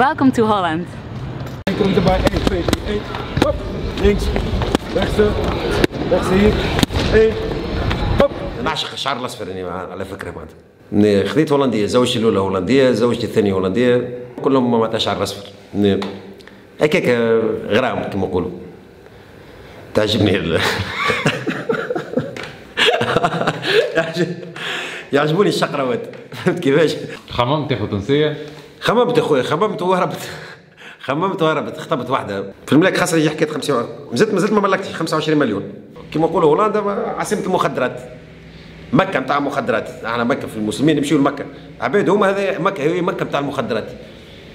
Welcome to Holland. Je komt erbij 1, 2, 3, 1. Hop, links. Rechtste hier. 1. Hop. أنا أعشق الشعر الأصفر يعني على فكرة معناتها. خذيت هولندية، زوجتي الأولى هولندية، زوجتي الثانية هولندية، كلهم معناتها شعر أصفر. هكاك غرام كما نقولوا. تعجبني يعجبوني الشقراوات، فهمت كيفاش؟ خممت يا خو تونسية؟ خممت يا خويا، خممت وهربت. خممت وهربت، خطبت واحدة في الملاك خسري حكاية 50 مازلت ما ملكتش 25 مليون. كيما نقولوا هولندا عاصمة المخدرات. مكة نتاع المخدرات، احنا مكة في المسلمين نمشيو لمكة. عباد هما هذا مكة هي مكة نتاع المخدرات.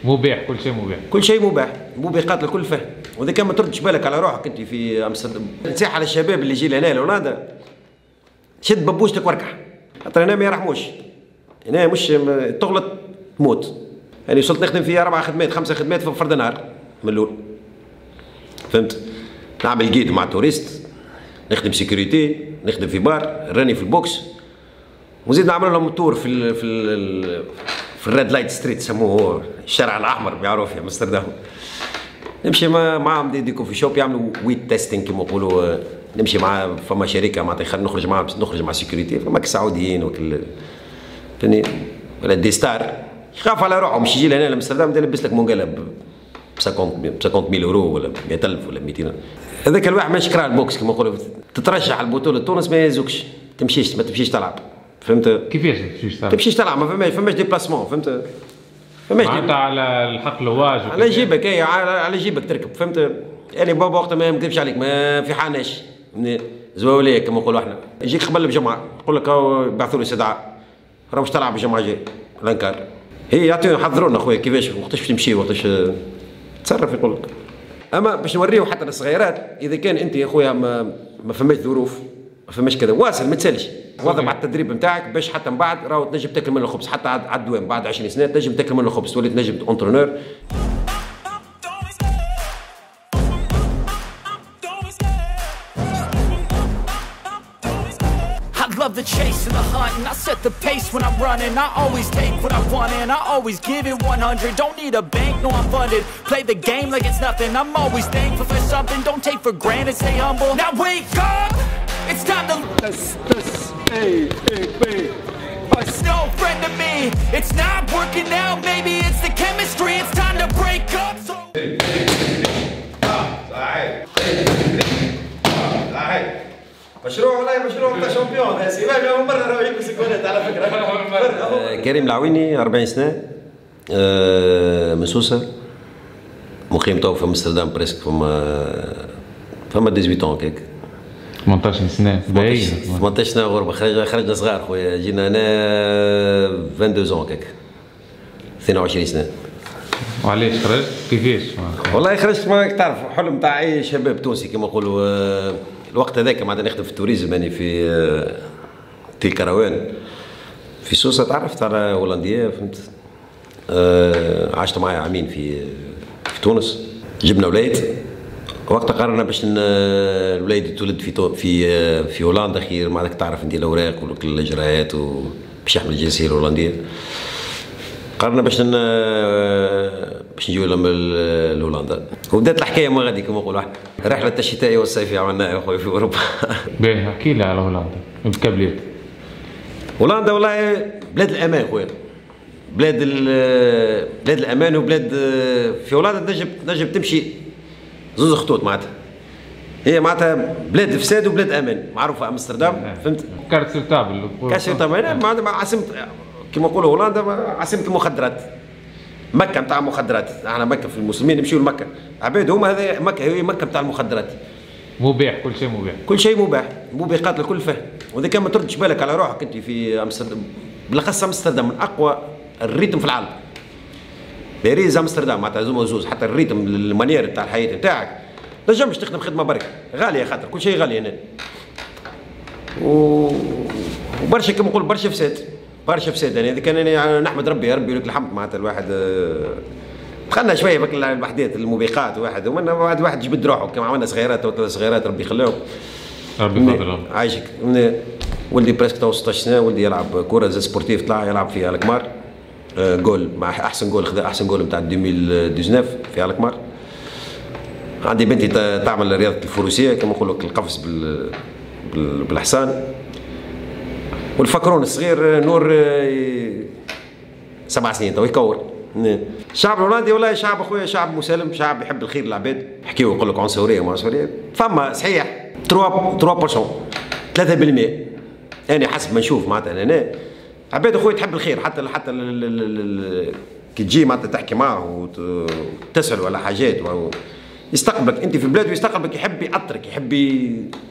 مباح كل شيء مباح. كل شيء مباح، موبقات لكل فهم، وذاك ما تردش بالك على روحك انت في امستردام. نصيحة على الشباب اللي يجي لهنا لهولندا، شد ببوشتك واركح. خاطر هنا ما يرحموش، هنا مش تغلط تموت. يعني وصلت نخدم في 4 خدمات 5 خدمات في فرد نهار من الاول، فهمت؟ نعمل جيد مع توريست، نخدم سيكوريتي، نخدم في بار، راني في البوكس، وزيد نعمل لهم التور في الريد لايت ستريت يسموه الشارع الاحمر بالمعروف في امستردام. نمشي معاهم دي كوفي شوب يعملوا ويت تيستينغ كما يقولوا. نمشي مع فما شركه معناتها نخرج معاهم، نخرج مع سيكوريتي فما كسعوديين وكل فهمتني ولا دي ستار يخاف على روحهم. باش يجي لهنا لامستردام يلبس لك مونجالا ب 50 ميل يورو ولا 100000 ولا 200. هذاك الواحد ماش كراه البوكس كما يقولوا. تترشح البطوله تونس ما يهزوكش، ما تمشيش تلعب، فهمت كيفاش تمشيش تلعب؟ ما فماش ديبلاسمون، فهمت؟ معناتها على الحق لواج على جيبك، اي على جيبك تركب، فهمت؟ يعني بابا وقتها ما نكذبش عليك ما في حناش زواوليه كما نقولوا احنا. يجيك قبل الجمعه يقول لك بعثوا لي استدعاء راه باش تلعب الجمعه الجايه الانكار. هي يعطيو يحضرونا خويا كيفاش وقتاش تمشي وقتاش تصرف يقول لك. اما باش نوريو حتى للصغيرات اذا كان انت يا خويا ما فماش ظروف ما فماش كذا واصل ما تسالش واضح مع التدريب نتاعك باش حتى من بعد راهو تنجم تاكل من الخبز حتى على الدوام بعد 20 سنه تنجم تاكل من الخبز تولي تنجم اونترونور. The chase and the hunt and I set the pace when I'm running. I always take what I want and I always give it 100. Don't need a bank, no I'm funded. Play the game like it's nothing. I'm always thankful for something. Don't take for granted, stay humble. Now wake up, it's time to It's no friend to me. It's not working out, maybe it's the chemistry. It's time to break up. So مشروع والله مشروع تاع شامبيون يا سي ما من برا راهو يلبس الكونات على فكره. كريم العويني 40 سنه من سوسه مقيم تو في امستردام بريسك فما 18 ans هكاك 18 سنه باين 18 سنه غربه. خرجنا صغار خويا جينا هنا 22 ans هكاك 22 سنه. وعلاش خرجت كيفاش؟ والله خرجت ما تعرف حلم تاع اي شباب تونسي كما نقولوا الوقت هذاك معناتها نخدم في التوريزم. يعني في تي كروان في سوسه تعرفت على هولنديه، فهمت؟ عشت معايا عامين في تونس. جبنا ولاد وقت قررنا باش الولاد يتولد في في هولندا خير معناتها تعرف انت الاوراق وكل الاجراءات باش يحمل الجنسيه الهولنديه. قررنا باش نجيو لهولندا وبدات الحكايه ما غادي كما نقولوا احنا. رحله الشتائيه والصيفيه عملناها يا خويا في اوروبا. باهي احكي لي على هولندا بكبلات. هولندا والله بلاد الامان خويا، بلاد الامان وبلاد. في هولندا تنجم تمشي زوز خطوط معناتها، هي معناتها بلاد فساد وبلاد امان معروفه امستردام، فهمت؟ كارتيرتابل كارتيرتابل معناتها عاصمه كما نقولوا هولندا عاصمه المخدرات. مكه نتاع المخدرات، احنا مكه في المسلمين نمشيو لمكه. عباد هما هذا مكه هي مكه نتاع المخدرات. مباح كل شيء مباح. كل شيء مباح، موبقات لكل فهم، وذاك ما تردش بالك على روحك انت في امستردام، بالاخص امستردام من اقوى الريتم في العالم. باريس امستردام معناتها زوما زوز، حتى الريتم المانير نتاع الحياه نتاعك، ما تنجمش تخدم خدمه برك، غاليه خاطر كل شيء غالي هنا. وبرشا كما نقول برشا فساد. برشا فساد يعني هذيك انا نحمد ربي يا ربي لك الحمد معناتها الواحد دخلنا شويه بك الوحدات الموبقات واحد ومنا واحد جبد روحه كما عملنا صغيرات وثلاث صغيرات ربي يخليهم ربي يفضلهم عايشك. ولدي بريسك تو 16 سنه، ولدي يلعب كره سبورتيف طلع يلعب فيها الكمار جول مع احسن جول، خذا احسن جول نتاع 2019 في الكمار. عندي بنتي تعمل رياضه الفروسيه كما نقول لك، القفز بالحصان. والفكرون الصغير نور 7 سنين تو يكور. الشعب الهولندي والله شعب اخويا، شعب مسالم، شعب يحب الخير للعباد. يحكيو يقول لك عنصريه وما عنصريه، فما صحيح 3% 3%. انا حسب ما نشوف معناتها انا عباد اخويا تحب الخير، حتى كي تجي معناتها تحكي معاه وتسال ولا حاجات يستقبلك انت في بلاده، ويستقبلك يحب يأطرك، يحب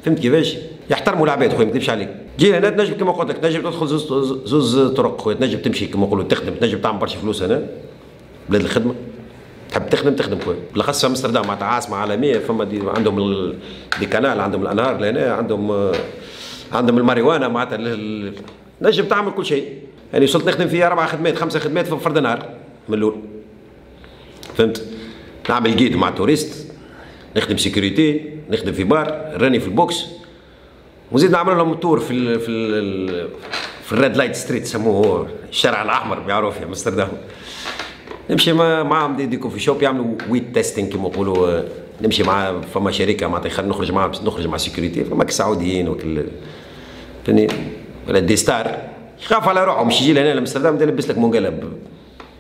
فهمت كيفاش، يحترموا العباد خويا ما نكذبش عليك. جينا هنا تنجم كما قلت لك، تنجم تدخل زوز طرق خويا، تنجم تمشي كما نقولوا تخدم، تنجم تعمل برشا فلوس هنا بلاد الخدمه، تحب تخدم خويا، بالاخص في امستردام معناتها عاصمه عالميه، فما دي عندهم دي كانال، عندهم الانهار لهنا، عندهم الماريوانا معناتها، تنجم تعمل كل شيء. يعني وصلت نخدم فيها 4 خدمات 5 خدمات في فرد نهار من الاول، فهمت؟ نعمل جيد مع توريست، نخدم سيكوريتي، نخدم في بار، راني في البوكس، ونزيد نعمل لهم تور في الريد لايت ستريت يسموه، الشارع الاحمر معروف في امستردام. نمشي معاهم دي كوفي شوب يعملوا ويت تيستينغ كما يقولوا، نمشي مع فما شركه معناتها نخرج معاهم، نخرج مع سيكوريتي، فما كسعوديين وكل فهمتني ولا دي ستار يخاف على روحه، مش يجي لهنا لامستردام يلبس لك منقلب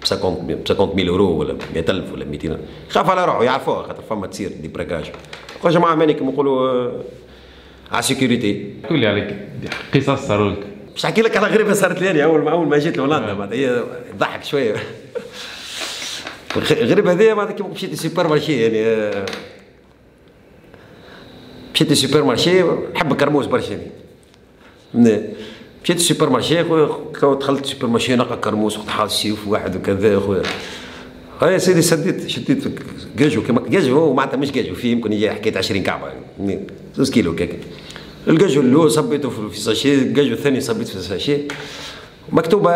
50 ميل يورو ولا 100000 ولا 200، خاف على روحه يعرفوها خاطر فما تصير دي براكاج. يا جماعه ماني كيما نقولوا على السيكوريتي. قول لي عليك قصص صاروا لك. باش نحكي لك على غريبه صارت لي اول ما جيت لهولندا معناتها، هي تضحك شويه. الغريبه هذه معناتها كيما مشيت للسوبر مارشي، يعني مشيت للسوبر مارشي، نحب الكرموس برشا. مشيت السوبر مارشي خويا، دخلت السوبر مارشي نلقى كرموس وقت حاط سيف واحد وكذا خويا. يا سيدي شديت كاجو كما كاجو معناتها مش كاجو، فيه يمكن هي حكايه 20 كعبه 2 كيلو كاك. الكاجو الاول صبيته في ساشي، الكاجو الثاني صبيت في ساشي مكتوبه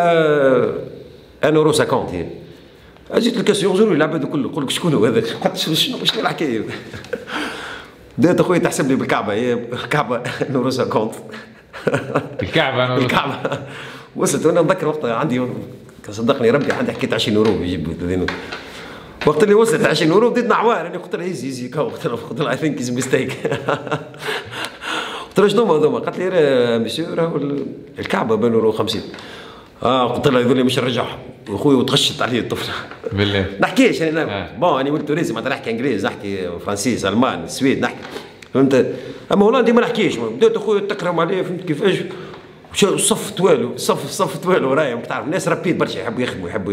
1,50 €. اجيت الكاسيور زوروا العباد الكل، يقول لك شكون هو هذا؟ قلت شنو الحكايه؟ بدات اخويا تحسب لي بالكعبه، هي كعبه 1,50 €. الكعبه وصلت، وانا نتذكر وقتها عندي، صدقني ربي عندي حكيت 20 € يجيب 30 وقت اللي وصلت 20 € بديت نعوار. انا قلت لها ايزي قلت لها اي ثينك از ميستيك، قلت لها شنو هذوما؟ قالت لي مسيو راهو الكعبه 1,50 €. قلت لها يقول لي مش نرجعهم اخويا، وتغشت علي الطفله بالله. نحكيش انا بون، انا ولد تونسي معناتها نحكي انجليز، نحكي فرنسيس، المان، السويد، نحكي فهمت. اما هولندي ما نحكيش، بدات اخويا تكرم عليا فهمت كيفاش، صفت والو صفت والو ورايا، تعرف الناس رابيد برشا يحبوا يخدموا يحبوا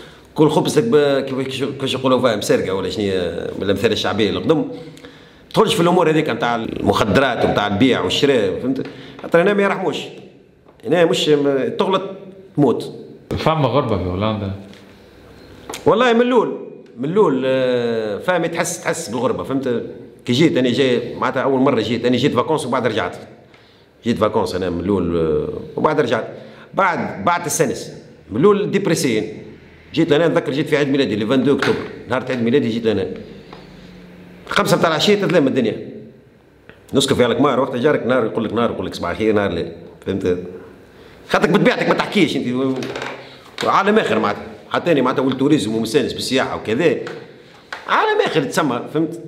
كل خبزك كيفاش يقولوا فيها مسرقة ولا شنو من الأمثال الشعبية اللي قدم، ما تدخلش في الأمور هذيك نتاع المخدرات ونتاع البيع والشراء فهمت، خاطر هنا ما يرحموش، هنا مش تغلط تموت. فما غربة في هولندا؟ والله من الأول فهمي تحس بالغربة فهمت. كي جيت انا جاي معناتها اول مره جيت فاكونس، وبعد رجعت جيت فاكونس انا من الاول، وبعد رجعت بعد السنس من الاول ديبريسيين. جيت لهنا نتذكر جيت في عيد ميلادي لي 22 اكتوبر، نهار عيد ميلادي جيت لهنا 5 تاع العشيه، تظلم الدنيا نسكر في الكمار، وقت جارك نهار يقول لك صباح الخير نهار لا فهمت، خاطرك بطبيعتك ما تحكيش انت، عالم اخر معناتها. حتى انا معناتها ولد توريزم ومستانس بالسياحه وكذا، عالم اخر تسمى فهمت.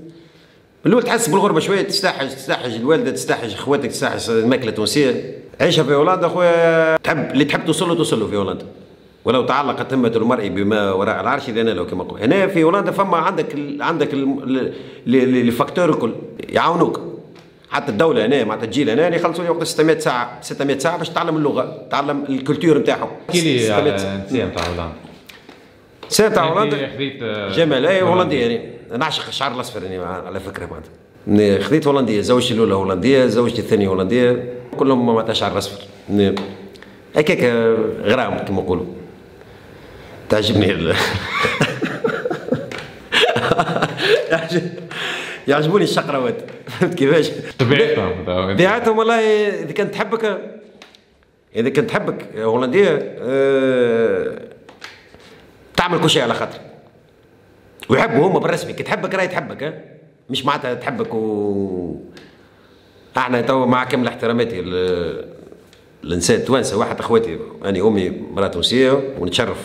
الأول تحس بالغربة شوية، تستحج الوالدة، تستحج خواتك، تستحج الماكلة التونسية. عيشها في هولندا خويا، تحب اللي تحب توصل له في هولندا، ولو تعلقت همة المرء بما وراء العرش لأن له كما قلت. هنا في هولندا فما عندك الفاكتور الكل يعاونوك، حتى الدولة هنا معناتها تجي لهنا يخلصوا لي وقت 600 ساعة باش تتعلم اللغة، تتعلم الكولتور نتاعهم. احكي لي على الساعة نتاع هولندا. الساعة نتاع هولندا جمالية هولندية، يعني نعشق الشعر الاصفر يعني على فكره معناتها. خذيت هولنديه، زوجتي الاولى هولنديه، زوجتي الثانيه هولنديه، كلهم معناتها شعر اصفر هكاك غرام كما نقولوا. تعجبني يعجبوني الشقراوات فهمت كيفاش؟ طبيعتهم والله اذا كانت تحبك هولندية تعمل كل شيء على خاطر ويحبوا هما بالرسمي كي تحبك راهي تحبك مش معناتها تحبك احنا توا مع كامل احتراماتي الانسان التوانسه واحد اخواتي يعني امي مراه تونسيه ونتشرف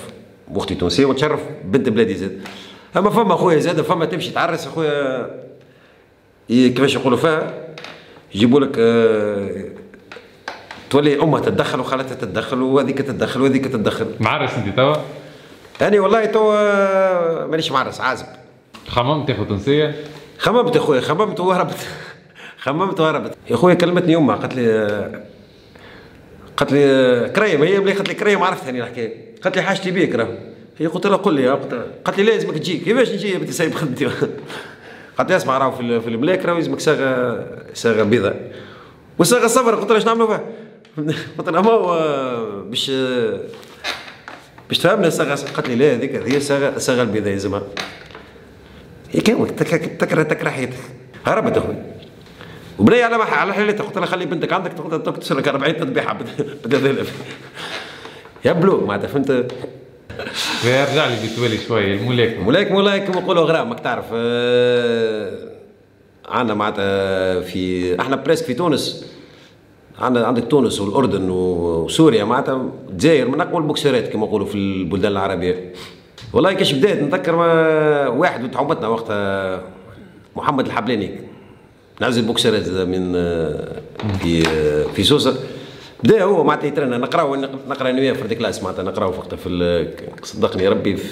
واختي تونسيه ونتشرف بنت بلادي زاد اما فما اخويا زاد فما تمشي تعرس اخويا كيفاش يقولوا فيها يجيبوا لك تولي امها تتدخل وخالتها تتدخل وهذيك تتدخل وهذيك تتدخل. معرس انت توا؟ انا والله توا مانيش معرس عازب. خممت يا اخو تونسيه؟ خممت يا اخويا خممت وهربت خممت وهربت يا اخويا كلمتني امها قالت لي كريم هي ملي قالت لي كريم عرفت هاني الحكايه قالت لي حاجتي بيك راه هي قلت لها قول لي قالت لي لازمك تجي كيفاش نجي يا بنتي سايب خدمتي قالت لي اسمع راهو في الملاك راهو لازمك صاغه بيضاء وصاغه صفر قلت لها شنو نعملوا فيها قلت لها ما هو باش تفهمنا صاغه قالت لي لا هذيك هي صاغه البيضاء يلزمها هي كان تكره حياتك هربت اخويا وبني على حلالتها قلت لها خلي بنتك عندك تقدر تسرق 40 تذبيحه ب3000 يا بلوك معناتها فهمت يرجع لي بالتوالي شويه الملاكمه كما نقولوا غرام ماك تعرف عندنا معناتها في احنا بريسك في تونس عندك تونس والاردن وسوريا معناتها الجزائر من اقوى البوكسيرات كما نقولوا في البلدان العربيه والله كاش بدات نتذكر واحد وتعمتنا وقتها محمد الحبلاني نعزل بوكسرات من في سوسه بدا هو معناتها يترنى نقراو نقرا انا وياه في كلاس معناتها نقراو وقتها في صدقني ربي في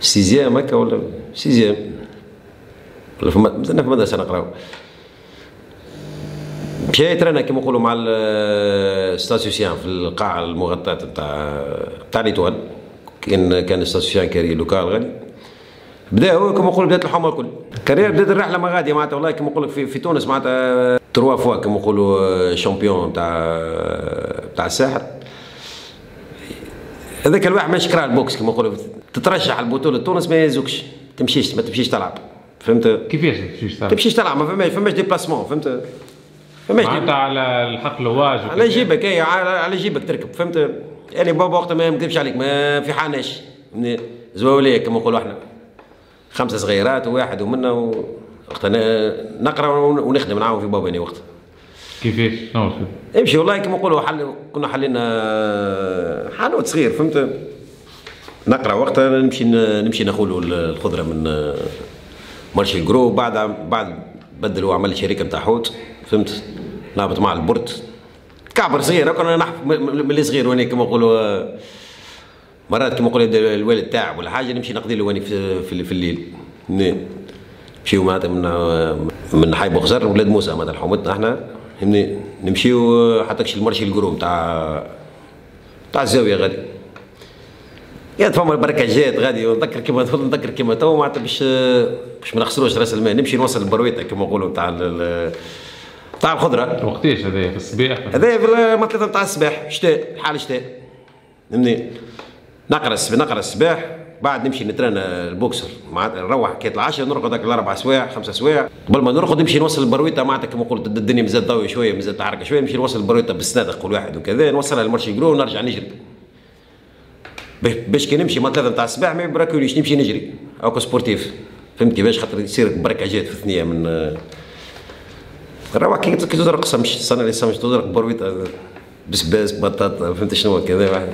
السيزيام هكا ولا سيزيام ولا مازلنا في المدرسه نقراو مشى يترنى كيما نقولوا مع الستاتيسيان في القاعه المغطاه تاع ليتوال كان الستاتيسيان كاري لوكال غالي بدا هو كما نقولوا بدات الحومه الكل، كارير بدات الرحله ما غاديه معناتها والله كما نقول لك في تونس معناتها تروا فوا كما نقولوا شامبيون تاع الساحل. هذاك الواحد ماش كرا البوكس كما نقولوا تترشح لبطوله تونس ما يهزوكش، تمشيش ما تمشيش تلعب، فهمت؟ كيفاش ما تمشيش تلعب؟ تمشيش تلعب ما فماش ديبلاسمون فهمت؟ فماش معناتها على الحق الواجب على جيبك اي على جيبك تركب فهمت؟ يعني بابا وقتها ما نكذبش عليك ما في حاناش زواوليه كما نقولوا احنا. خمسة صغيرات وواحد ومنا وقت نقرا ونخدم معاهم في بابا يعني وقت. كيفاش؟ شنو امشي والله كما نقولوا كنا حلينا حانوت صغير فهمت؟ نقرا وقتها نمشي ناخذوا الخضره من مارشي الجرو بعد بدل وعمل شركه نتاع حوت فهمت؟ نهبط مع البرد كعبر صغير كنا نحف ملي صغير وانا كما نقولوا مرات كيما نقول الوالد تاعي ولا حاجه نمشي نقضي له واني في الليل نمشيو معناتها من حي بوخزر ولاد موسى معناتها حومتنا احنا فهمني نمشيو حتى المرشي القروم تاع الزاويه غادي يا فما البركاجات غادي نتذكر كيما تو معناتها باش ما نخسروش راس المال نمشي نوصل البرويطه كيما نقولوا تاع الخضره وقتاش هذايا في الصباح هذايا في المطلة تاع الصباح شتاء حال شتاء فهمني نقرا الصباح بعد نمشي نترنى البوكسر معناتها نروح كي 10 نرقد هاك الاربع سوايع خمسه سوايع قبل ما نرقد نمشي نوصل البرويطه معناتها كما قلت الدنيا مازال ضوي شويه مازال تحرك شويه نمشي نوصل البرويطه بالسنادق كل واحد وكذا نوصلها للمارشي جرو ونرجع نجري باش كي نمشي ما 3 تاع الصباح ما يبراكوليش نمشي نجري هاك سبورتيف فهمت كيفاش خاطر يصير بركعجات في الثنيه من نروح كي تزرق سمش السنه اللي سمش تزرق برويطه بسباس بطاطا فهمت شنو كذا واحد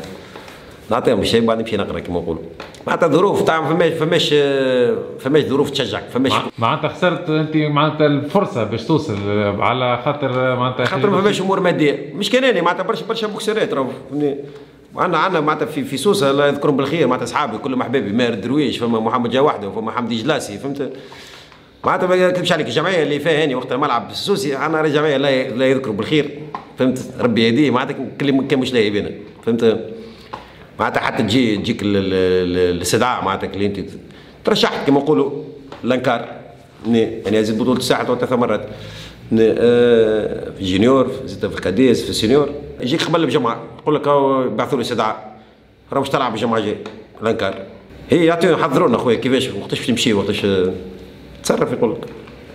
نعطيهم شيء بعد نمشي نقرا كما نقولوا معناتها ظروف تاع فماش ظروف تشجعك فماش معناتها خسرت انت معناتها الفرصه باش توصل على خاطر معناتها خاطر فماش امور ماديه مش كان انا معناتها برشا بوكسيرات راهو عندنا معناتها في سوسه الله يذكرهم بالخير معناتها اصحابي كلهم احبابي مارد درويش فما محمد جواحده وفما حمدي جلاسي فهمت معناتها ما نكذبش عليك الجمعيه اللي فيها هاني وقت الملعب السوسي عندنا جمعيه الله يذكرهم بالخير فهمت ربي يهديه معناتها كان مش لاهي بينا فهمت معناتها حتى تجيك الاستدعاء معناتها اللي انت ترشحت كما نقولوا لانكار يعني زيد بطوله الساحل ثلاث مرات في جونيور زدت في القديس في السينيور يجيك قبل بجمعه يقول لك يبعثوا لي استدعاء راه باش تلعب الجمعه الجايه لانكار اي يعطيونا يحضرونا خويا كيفاش وقتاش تمشيو وقتاش تصرف. يقول لك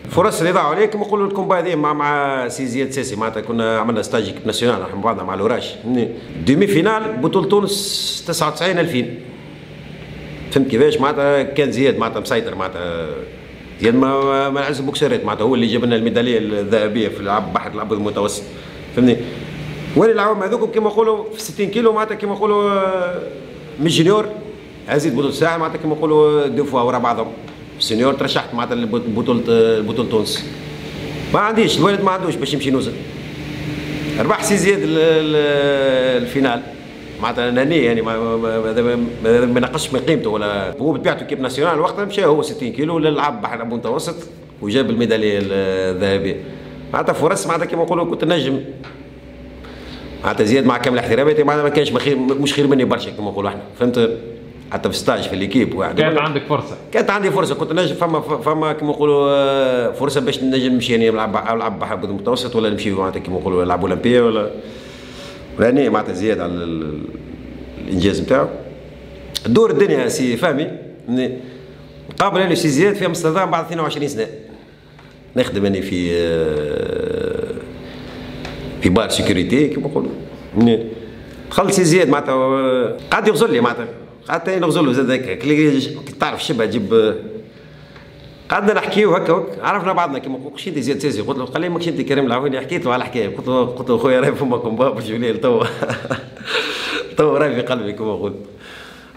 فرص رضا عليكم. نقولوا لكم بعدين مع سي زياد ساسي معناتها كنا عملنا ستاجيك ناسيونال مع بعضنا مع الوراش دومي فينال بطولة تونس 99 2000. فهمت كيفاش معناتها كان زياد معناتها مسيطر معناتها زياد ما عز بوكسرات معناتها هو اللي جاب لنا الميداليه الذهبيه في العاب البحر الابيض المتوسط فهمني. وين العوام هذوكم كيما نقولوا في 60 كيلو معناتها كيما نقولوا من جونيور عزيز بطولة ساعه معناتها كيما نقولوا دو فوا ورا بعضهم سينيور ترشحت معناتها لبطولة تونس. ما عنديش الوالد ما عندوش باش يمشي نوزن. ربح سي زياد الفينال معناتها هني يعني ما ناقصش من قيمته ولا هو بطبيعته كيب ناسيونال وقتها مشى هو 60 كيلو للعب بحر ابو متوسط وجاب الميداليه الذهبيه. معناتها فرص معناتها كيما نقولوا كنت نجم معناتها زياد مع كامل احتراماتي معناتها ما كانش مش خير مني برشا كيما نقولوا احنا فهمت. حتى في ستاج في ليكيب واحد كانت عندك فرصه. كانت عندي فرصه كنت نجم فما كيما نقولوا فرصه باش نجم نمشي يعني نلعب بحر ابيض متوسط ولا نمشي معناتها كيما نقولوا نلعب اولمبيه ولا راني معناتها زياد على الانجاز نتاعو. دور الدنيا سي فهمي نقابل انا سي زياد في امستردام بعد 22 سنه نخدم انا في بار سيكوريتي كيما نقولوا. دخل سي زياد معناتها قعد يغزل لي معناتها قعدت انا نغزل له زاد هكاك كي تعرف شبه تجيب. قعدنا نحكيو هكا عرفنا بعضنا كيما قلت انت زياد ساسي قلت له قال لي ماكش انت كريم العويني. حكيت له على الحكايه قلت له خويا راهي فما كومبا باش ولي تو راهي في قلبي كيما قلت.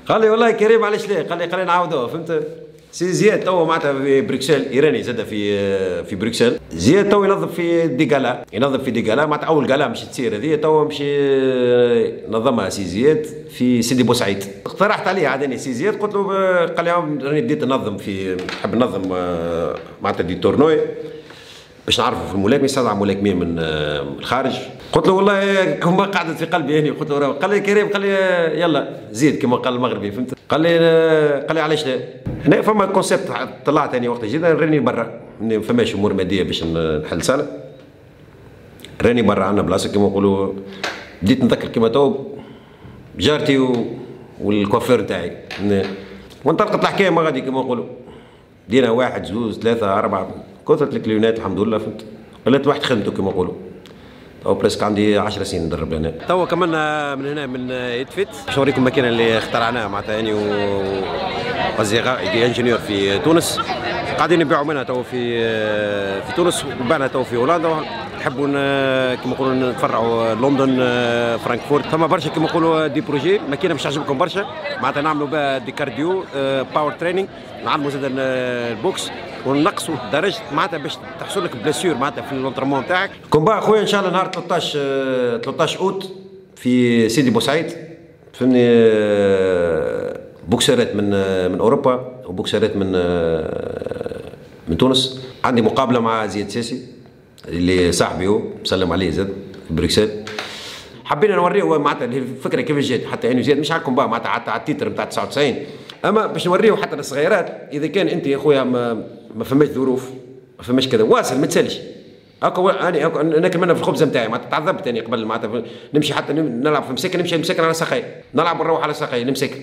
قال لي والله كريم علاش لا. قال لي نعاودوها فهمت. سي زياد تو معناتها في بروكسل ايراني زاد في بروكسل. زياد تو ينظم في دي غالا معناتها اول غالا مش تصير هذه تو مشي نظمها سي زياد في سيدي بوسعيد. اقترحت عليه عاد سي زياد قلت له قال لي راني بديت نظم في نحب نظم معناتها دي تورنوي باش نعرفوا في الملاكمه يستدعى ملاكمين من الخارج. قلت له والله كما قعدت في قلبي يعني قلت له. قال لي كريم قال لي يلا زيد كما قال المغربي فهمت. قال لي علاش لا. هنا فما كونسيبت طلعت ثاني وقت جيت راني برا ما فماش امور ماديه باش نحل سنه راني برا عندنا بلاصه كما نقولوا. بديت نذكر كما تو جارتي والكوافير تاعي وانطلقت الحكايه ما غادي كما نقولوا. دينا واحد زوز ثلاثه اربعه كثرت الكليونات الحمد لله فهمت. ولات واحد خدمته كما نقولوا. او بريسك عندي 10 سنين ندرب هنا. توا كملنا من هنا من يدفيت باش نوريكم المكان اللي اخترعناه معناتها اني واصدقائي انجينيور في تونس. قاعدين نبيعوا منها تو في تونس وبعنا تو في هولندا. نحبوا كما نقولوا نفرعوا لندن فرانكفورت. ثم برشا كما نقولوا دي بروجي ماكينه باش تعجبكم برشا معناتها نعملوا بها دي كارديو باور تريننج نعلموا زاد البوكس ونقصوا درجه معناتها باش تحصل لك بلاسيور معناتها في الانترمون تاعك. كومبا خويا ان شاء الله نهار 13 اوت في سيدي بو سعيد فهمني. بوكسرات من اوروبا وبوكسرات من تونس. عندي مقابله مع زياد ساسي اللي صاحبي هو مسلم عليه زاد في بروكسل. حبينا نوريه معناتها الفكره كيفاش جات حتى انا زياد مش على الكومبا معناتها على التيتر نتاع 99 اما باش نوريه حتى للصغيرات. اذا كان انت يا خويا ما فماش ظروف ما فماش كذا واصل ما تسالش هكا. انا كملنا في الخبزه نتاعي معناتها تعذبت انا قبل معناتها نمشي حتى نلعب في مساكن نمشي مساكن على ساقي نلعب ونروح على ساقي نمسك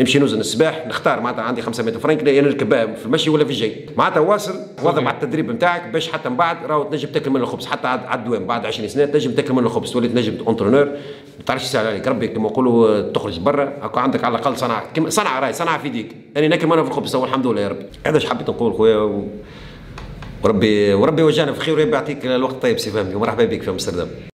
نمشي نوزن الصباح نختار معناتها عندي 500 فرنك انا نركبها في المشي ولا في الجاي معناتها واصل واظب على التدريب نتاعك باش حتى من بعد راهو تنجم تاكل من الخبز حتى على الدوام بعد 20 سنه تنجم تاكل من الخبز تولي تنجم اونترونور ما تعرفش تسال عليك ربي كما نقولوا تخرج برا هاكا عندك على الاقل صنعه كما صنعه راهي صنعه في يديك. انا ناكل من في الخبز والحمد لله يا ربي. هذا اش حبيت نقول خويا وربي يوجهنا في خير ويعطيك الوقت الطيب سي فهمي ومرحبا بك في امستردام.